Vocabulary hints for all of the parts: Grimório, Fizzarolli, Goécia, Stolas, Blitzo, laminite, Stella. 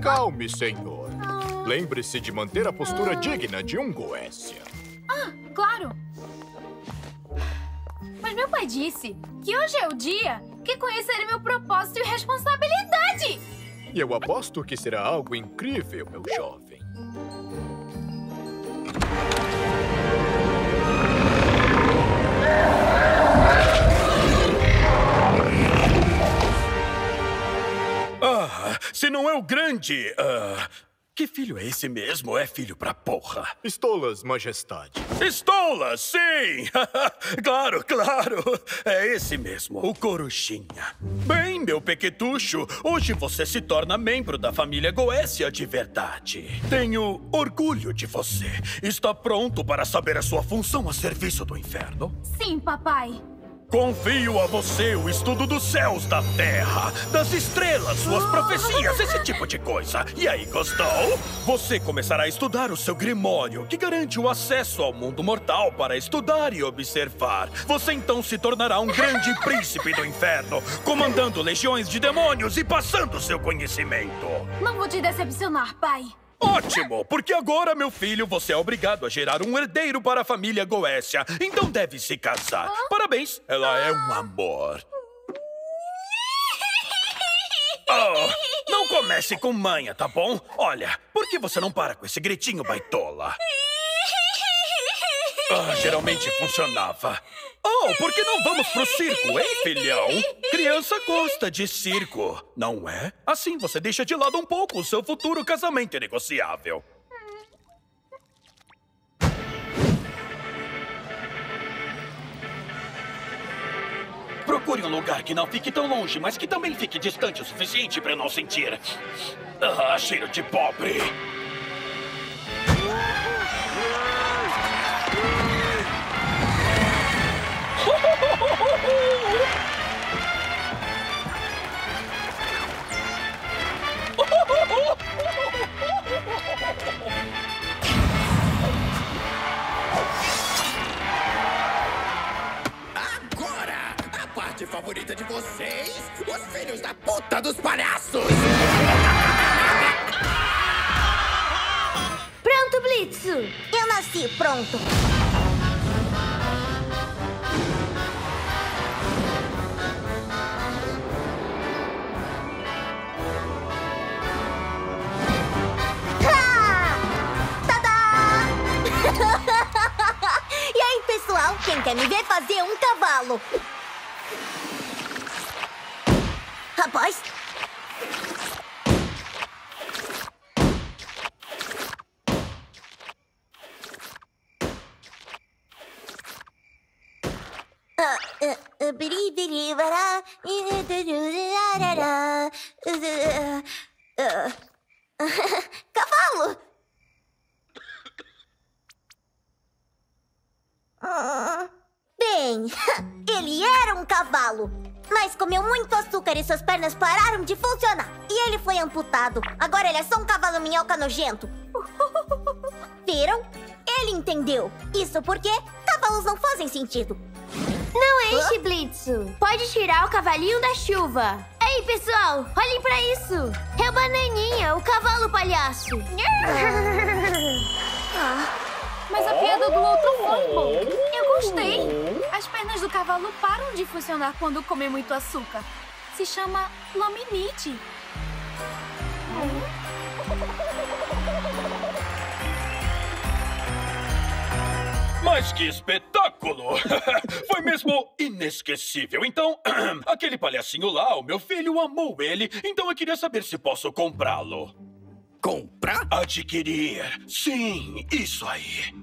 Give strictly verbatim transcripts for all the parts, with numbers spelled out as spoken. Calme, senhor. Ah. Lembre-se de manter a postura ah. digna de um Goécia. Ah, claro. Mas meu pai disse que hoje é o dia que conhecerei meu propósito e responsabilidade. E eu aposto que será algo incrível, meu jovem. Ah, se não é o grande... Ah, que filho é esse mesmo? É filho pra porra. Stolas, majestade. Stolas, sim! Claro, claro. É esse mesmo, o Coruchinha. Bem, meu pequetucho, hoje você se torna membro da família Goécia de verdade. Tenho orgulho de você. Está pronto para saber a sua função a serviço do inferno? Sim, papai. Confio a você o estudo dos céus, da terra, das estrelas, suas profecias, esse tipo de coisa. E aí, gostou? Você começará a estudar o seu Grimório, que garante o acesso ao mundo mortal para estudar e observar. Você então se tornará um grande príncipe do inferno, comandando legiões de demônios e passando seu conhecimento. Não vou te decepcionar, pai. Ótimo, porque agora, meu filho, você é obrigado a gerar um herdeiro para a família Goécia. Então deve se casar. Ah? Parabéns, ela é um amor. Oh, não comece com manha, tá bom? Olha, por que você não para com esse gritinho, baitola? Ah, geralmente funcionava. Oh, por que não vamos pro circo, hein, filhão? Criança gosta de circo, não é? Assim você deixa de lado um pouco o seu futuro casamento negociável. Procure um lugar que não fique tão longe, mas que também fique distante o suficiente para eu não sentir... Ah, cheiro de pobre. Agora, a parte favorita de vocês, os filhos da puta dos palhaços! Pronto, Blitzo! Eu nasci pronto! Pessoal, quem quer me ver fazer um cavalo? Rapaz! Cavalo! Bem, ele era um cavalo, mas comeu muito açúcar e suas pernas pararam de funcionar. E ele foi amputado. Agora ele é só um cavalo minhoca nojento. Viram? Ele entendeu. Isso porque cavalos não fazem sentido. Não enche, Hã? Blitzo. Pode tirar o cavalinho da chuva. Ei, pessoal, olhem pra isso. É o Bananinha, o cavalo palhaço. Ah... Mas a piada do outro foi boa. Eu gostei. As pernas do cavalo param de funcionar quando comem muito açúcar. Se chama laminite. Mas que espetáculo! Foi mesmo inesquecível. Então, aquele palhacinho lá, o meu filho amou ele. Então eu queria saber se posso comprá-lo. Comprar? Adquirir. Sim, isso aí.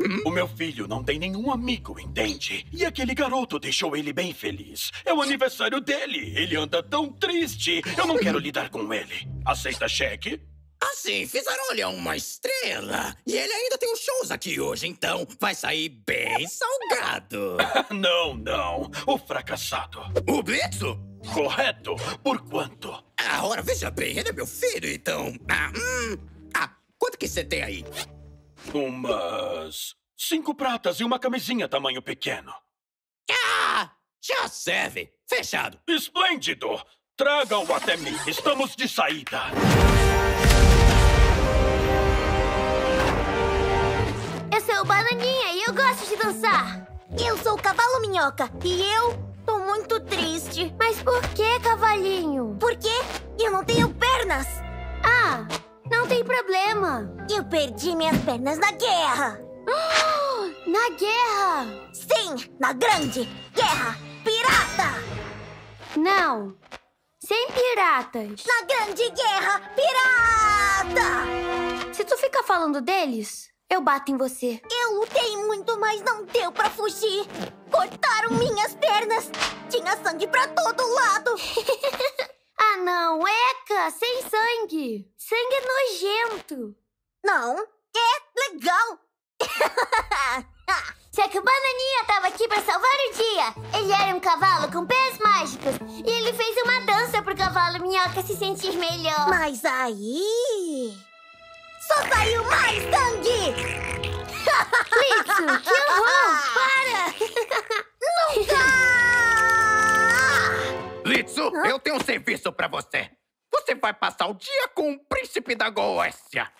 Hum? O meu filho não tem nenhum amigo, entende? E aquele garoto deixou ele bem feliz. É o aniversário dele. Ele anda tão triste. Eu não quero lidar com ele. Aceita cheque? Ah, sim. Fizzarolli é uma estrela. E ele ainda tem uns shows aqui hoje, então vai sair bem salgado. Não, não. O fracassado. O Blitzo? Correto? Por quanto? Agora, veja bem, ele é meu filho, então... Ah, hum. ah quanto que você tem aí? Umas... Cinco pratas e uma camisinha tamanho pequeno. Ah! Já serve! Fechado! Esplêndido! Tragam-o até mim. Estamos de saída. Eu sou o Bananinha e eu gosto de dançar. Eu sou o Cavalo Minhoca e eu tô muito triste. Mas por que, Cavalinho? Porque eu não tenho pernas. Ah, não tem problema. Eu perdi minhas pernas na guerra. Oh, na guerra? Sim, na grande guerra pirata. Não, sem piratas. Na grande guerra pirata. Se tu fica falando deles... eu bato em você. Eu lutei muito, mas não deu pra fugir. Cortaram minhas pernas. Tinha sangue pra todo lado. Ah, não. Eca, sem sangue. Sangue é nojento. Não, é legal. Se a Bananinha tava aqui pra salvar o dia. Ele era um cavalo com pés mágicos. E ele fez uma dança pro Cavalo Minhoca se sentir melhor. Mas aí... só saiu mais sangue! Blitzo, que horror! Para! Nunca! Blitzo, eu tenho um serviço pra você. Você vai passar o dia com o príncipe da Goécia.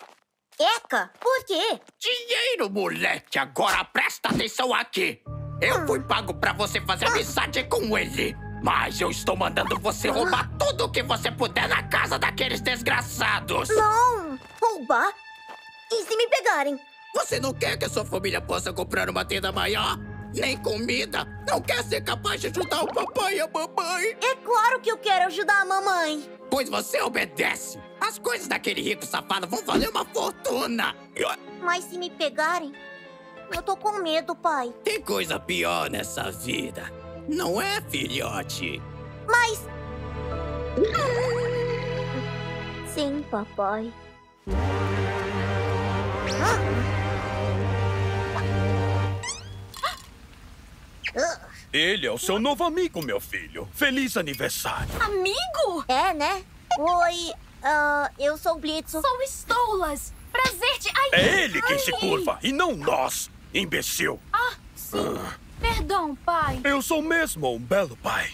Eca, por quê? Dinheiro, moleque! Agora presta atenção aqui. Eu fui pago pra você fazer amizade com ele. Mas eu estou mandando você roubar tudo o que você puder na casa daqueles desgraçados. Não! Roubar? E se me pegarem? Você não quer que a sua família possa comprar uma tenda maior? Nem comida? Não quer ser capaz de ajudar o papai e a mamãe? É claro que eu quero ajudar a mamãe. Pois você obedece. As coisas daquele rico safado vão valer uma fortuna. Mas se me pegarem, eu tô com medo, pai. Tem coisa pior nessa vida. Não é, filhote? Mas... sim, papai. Ele é o seu novo amigo, meu filho. Feliz aniversário. Amigo? É, né? Oi, uh, eu sou o Blitzo. Sou o Stolas. Prazer de... ai, é ele quem ai. se curva e não nós, imbecil. Ah, sim. Uh. Perdão, pai. Eu sou mesmo um belo pai.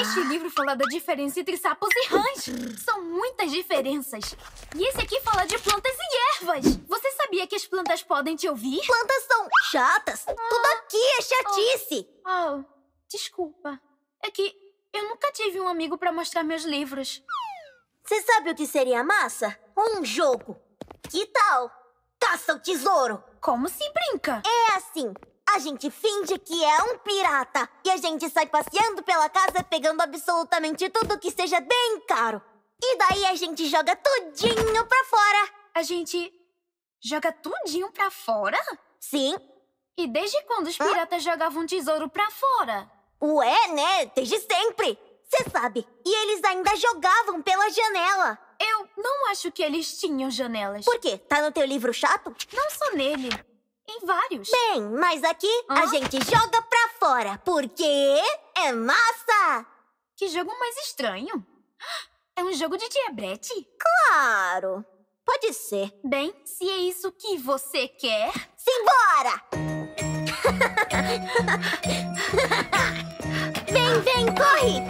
Este livro fala da diferença entre sapos e rãs. São muitas diferenças. E esse aqui fala de plantas e ervas. Você sabia que as plantas podem te ouvir? Plantas são chatas. Ah. Tudo aqui é chatice. Oh. Oh, desculpa. É que eu nunca tive um amigo pra mostrar meus livros. Você sabe o que seria massa? Um jogo. Que tal? Caça o tesouro. Como se brinca? É assim. A gente finge que é um pirata. E a gente sai passeando pela casa pegando absolutamente tudo que seja bem caro. E daí a gente joga tudinho pra fora. A gente joga tudinho pra fora? Sim. E desde quando os piratas Hã? jogavam tesouro pra fora? Ué, né? Desde sempre. Cê sabe. E eles ainda jogavam pela janela. Eu não acho que eles tinham janelas. Por quê? Tá no teu livro chato? Não só nele. Em vários. Bem, mas aqui Hã? a gente joga pra fora, porque é massa! Que jogo mais estranho. É um jogo de diabrete? Claro. Pode ser. Bem, se é isso que você quer... simbora! Vem, vem, corre!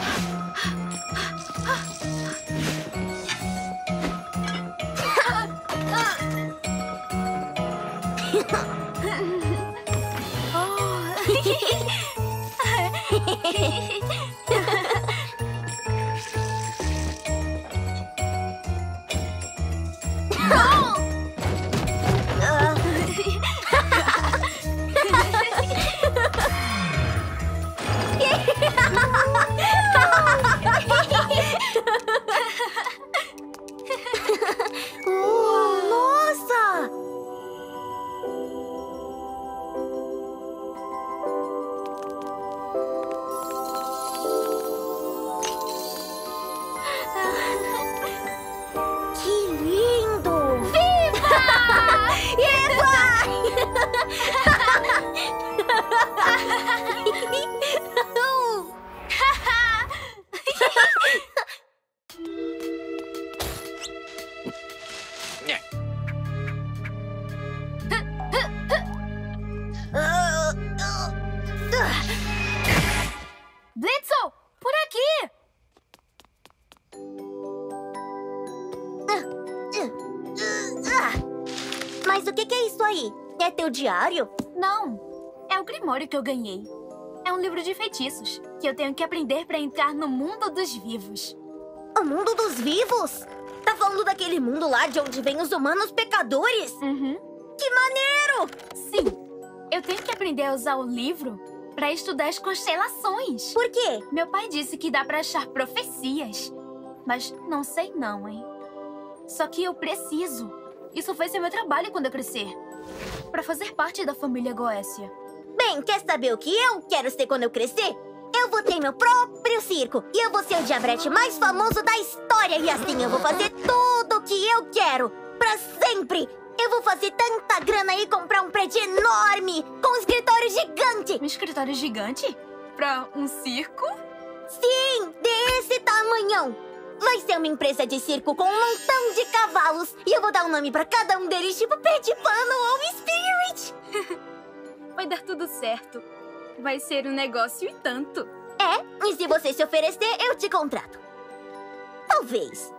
que, que é isso aí? É teu diário? Não, é o Grimório que eu ganhei. É um livro de feitiços que eu tenho que aprender pra entrar no mundo dos vivos. O mundo dos vivos? Tá falando daquele mundo lá de onde vêm os humanos pecadores? Uhum. Que maneiro! Sim, eu tenho que aprender a usar o livro pra estudar as constelações. Por quê? Meu pai disse que dá pra achar profecias. Mas não sei não, hein? Só que eu preciso. Isso vai ser meu trabalho quando eu crescer. Pra fazer parte da família Goécia. Bem, quer saber o que eu quero ser quando eu crescer? Eu vou ter meu próprio circo. E eu vou ser o diabrete mais famoso da história. E assim eu vou fazer tudo o que eu quero. Pra sempre. Eu vou fazer tanta grana e comprar um prédio enorme. Com um escritório gigante. Um escritório gigante? Pra um circo? Sim, desse tamanhão. Vai ser uma empresa de circo com um montão de cavalos. E eu vou dar um nome pra cada um deles, tipo Pé de Pano ou Spirit. Vai dar tudo certo. Vai ser um negócio e tanto. É, e se você se oferecer, eu te contrato. Talvez.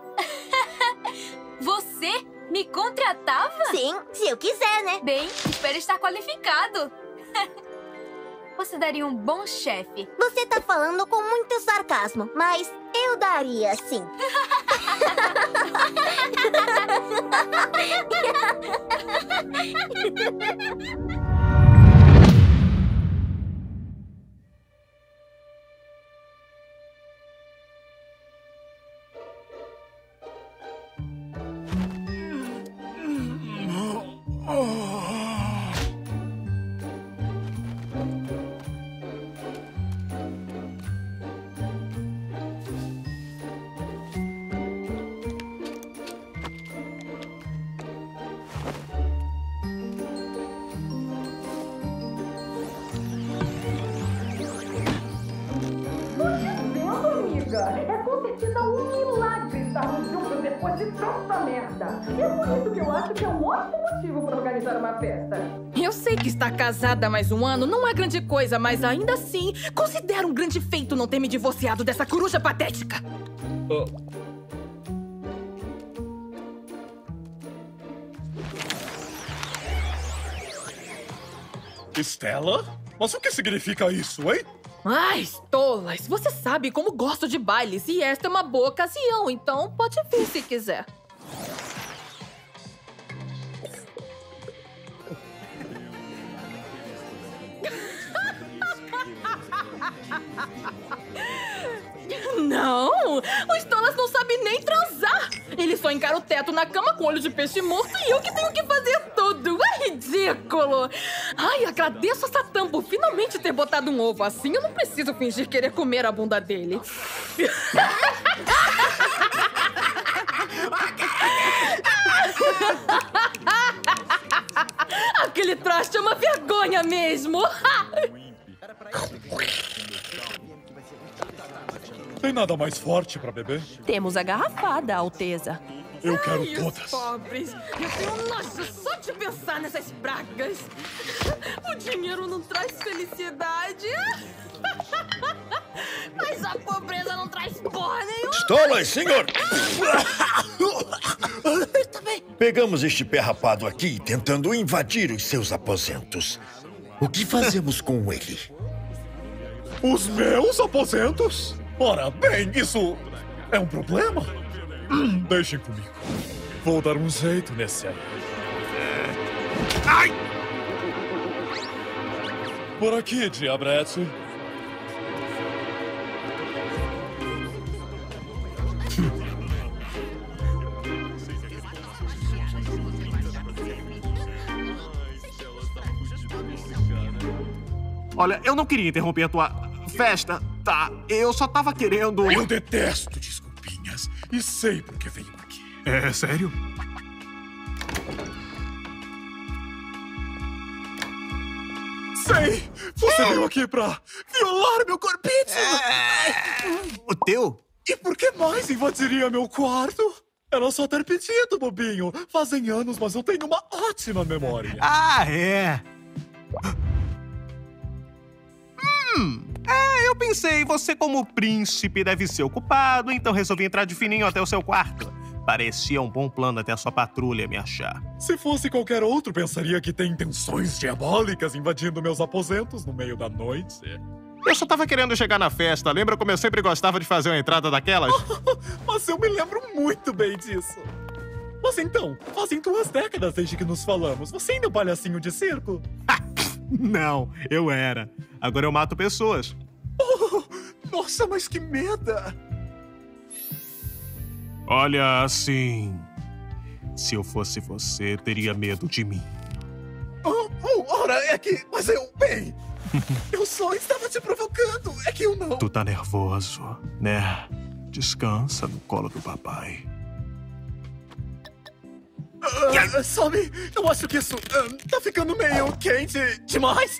Você me contratava? Sim, se eu quiser, né? Bem, espero estar qualificado. Você daria um bom chefe. Você tá falando com muito sarcasmo, mas eu daria sim. Casada mais um ano não é grande coisa, mas ainda assim considero um grande feito não ter me divorciado dessa coruja patética. Oh. Stella? Mas o que significa isso, hein? Ai, Stolas, você sabe como gosto de bailes e esta é uma boa ocasião, então pode vir se quiser. Não, o Stolas não sabe nem transar. Ele só encara o teto na cama com olho de peixe morto e eu que tenho que fazer tudo. É ridículo. Ai, agradeço a Satã por finalmente ter botado um ovo. Assim eu não preciso fingir querer comer a bunda dele. Aquele traste é uma vergonha mesmo. Tem nada mais forte pra beber? Temos a garrafada, Alteza. Eu quero Ai, todas. Os pobres. Eu tenho nojo só de pensar nessas pragas. O dinheiro não traz felicidade. Mas a pobreza não traz porra nenhuma. Stolas, senhor! Pegamos este pé rapado aqui tentando invadir os seus aposentos. O que fazemos com ele? Os meus aposentos? Ora bem, isso é um problema? Hum, deixem comigo. Vou dar um jeito nesse aí. Ai! Por aqui, diabrete. Olha, eu não queria interromper a tua festa. Tá, eu só tava querendo... Eu detesto desculpinhas e sei por que venho aqui. É sério? Sei! Você veio aqui pra violar meu corpinho! É... O teu? E por que mais invadiria meu quarto? Era só ter pedido, bobinho. Fazem anos, mas eu tenho uma ótima memória. Ah, é? Hum... É, eu pensei, você como príncipe deve ser ocupado, então resolvi entrar de fininho até o seu quarto. Parecia um bom plano até a sua patrulha me achar. Se fosse qualquer outro, pensaria que tem intenções diabólicas invadindo meus aposentos no meio da noite. Eu só tava querendo chegar na festa. Lembra como eu sempre gostava de fazer uma entrada daquelas? Mas eu me lembro muito bem disso. Mas então, fazem duas décadas desde que nos falamos. Você ainda é um palhacinho de circo? Não, eu era. Agora eu mato pessoas. Oh, nossa, mas que merda! Olha, assim... Se eu fosse você, teria medo de mim. Oh, oh, ora, é que... Mas eu... Bem... Eu só estava te provocando. É que eu não... Tu tá nervoso, né? Descansa no colo do papai. Uh, sabe, eu acho que isso uh, tá ficando meio quente demais.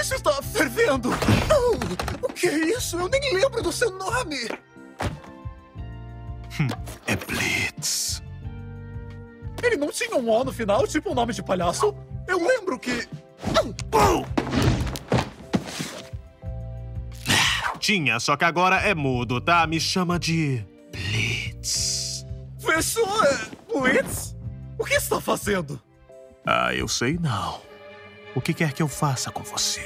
Isso está fervendo. Oh, o que é isso? Eu nem lembro do seu nome. É Blitz. Ele não tinha um O no final, tipo um nome de palhaço? Eu lembro que... Tinha, só que agora é mudo, tá? Me chama de... Blitz. Fechou? Blitz? O que está fazendo? Ah, eu sei não. O que quer que eu faça com você?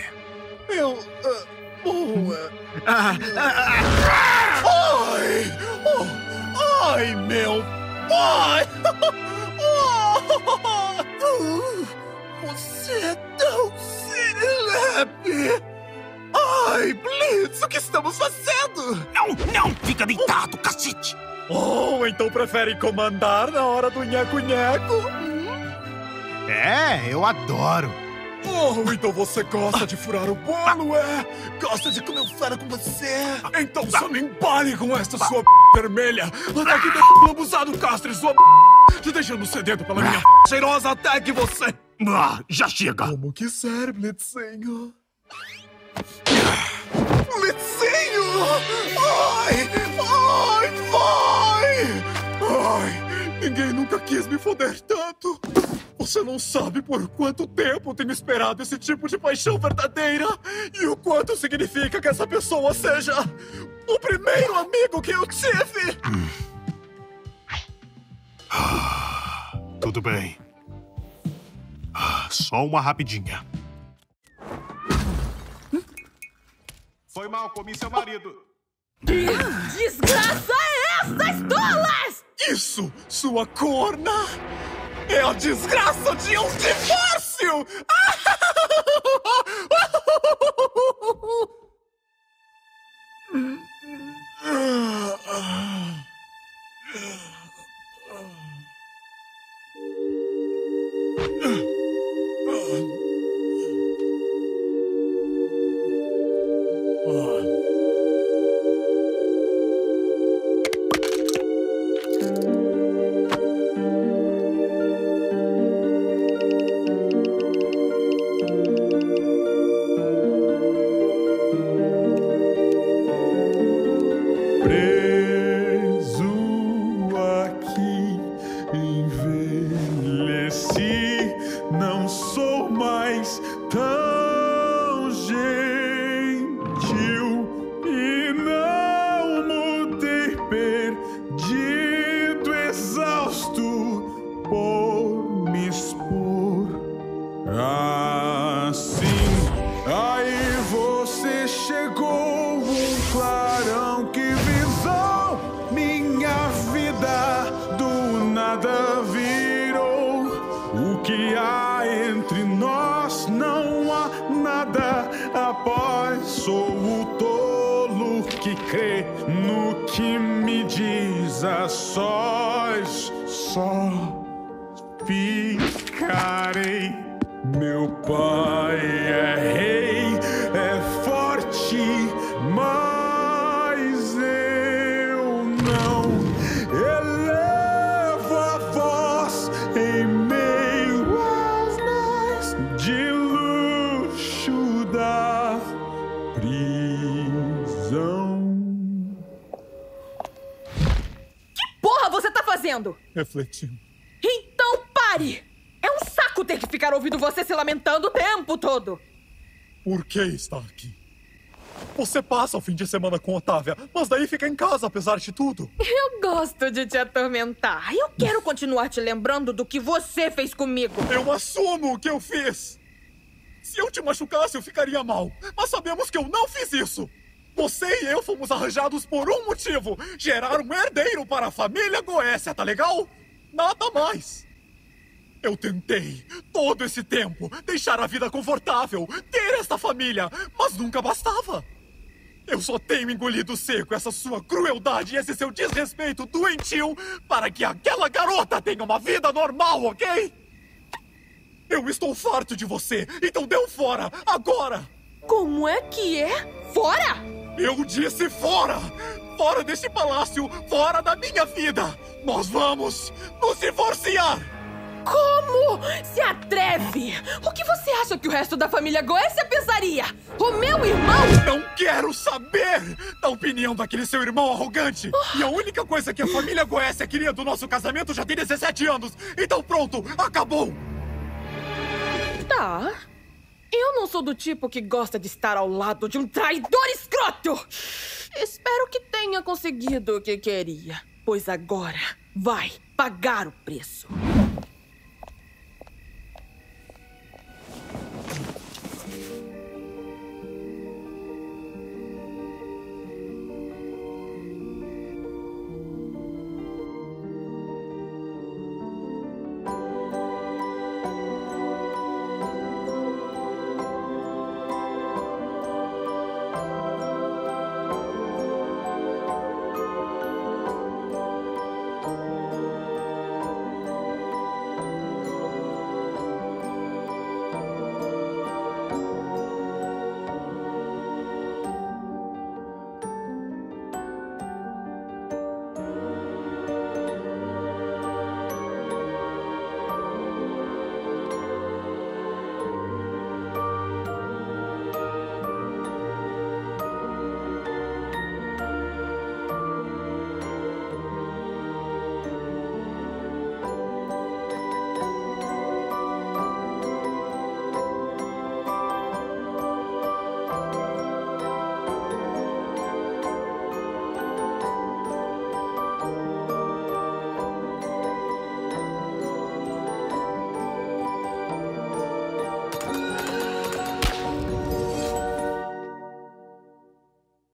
Eu... Uh, boa... Ah, ah, ah, ah. Ai! Oh, ai, meu pai! Oh, você é tão serelepe! Ai, Blitz, o que estamos fazendo? Não, não! Fica deitado, cacete! Oh, então prefere comandar na hora do nhaco-nhaco? Hum? É, eu adoro. Oh, então você gosta de furar o bolo, é? Gosta de comer fera com você? Então só me embale com esta sua p*** vermelha. Até que deixe abusado, castre sua p***, te deixando sedento pela minha p*** cheirosa até que você... Ah, já chega. Como quiser, Blitzinho. Blitzinho! Ai, ai, vai! Ai, ninguém nunca quis me foder tanto. Você não sabe por quanto tempo tenho esperado esse tipo de paixão verdadeira e o quanto significa que essa pessoa seja o primeiro amigo que eu tive. Hum. Ah, tudo bem. Ah, só uma rapidinha. Hum? Foi mal, comi seu marido. Desgraça é essa, Stolas! Isso, sua corna, é a desgraça de um divórcio! Refletindo. Então pare! É um saco ter que ficar ouvindo você se lamentando o tempo todo! Por que está aqui? Você passa o fim de semana com Otávia, mas daí fica em casa, apesar de tudo. Eu gosto de te atormentar. Eu quero continuar te lembrando do que você fez comigo. Eu assumo o que eu fiz. Se eu te machucasse, eu ficaria mal. Mas sabemos que eu não fiz isso. Você e eu fomos arranjados por um motivo. Gerar um herdeiro para a família Goécia, tá legal? Nada mais. Eu tentei, todo esse tempo, deixar a vida confortável, ter esta família, mas nunca bastava. Eu só tenho engolido seco essa sua crueldade e esse seu desrespeito doentio para que aquela garota tenha uma vida normal, ok? Eu estou farto de você, então dê um fora, agora! Como é que é? Fora? Eu disse fora! Fora deste palácio, fora da minha vida! Nós vamos nos divorciar! Como se atreve? O que você acha que o resto da família Goécia pensaria? O meu irmão? Não quero saber da opinião daquele seu irmão arrogante. Oh. E a única coisa que a família Goécia queria do nosso casamento já tem dezessete anos. Então pronto, acabou. Tá. Eu não sou do tipo que gosta de estar ao lado de um traidor escroto. Espero que tenha conseguido o que queria. Pois agora vai pagar o preço.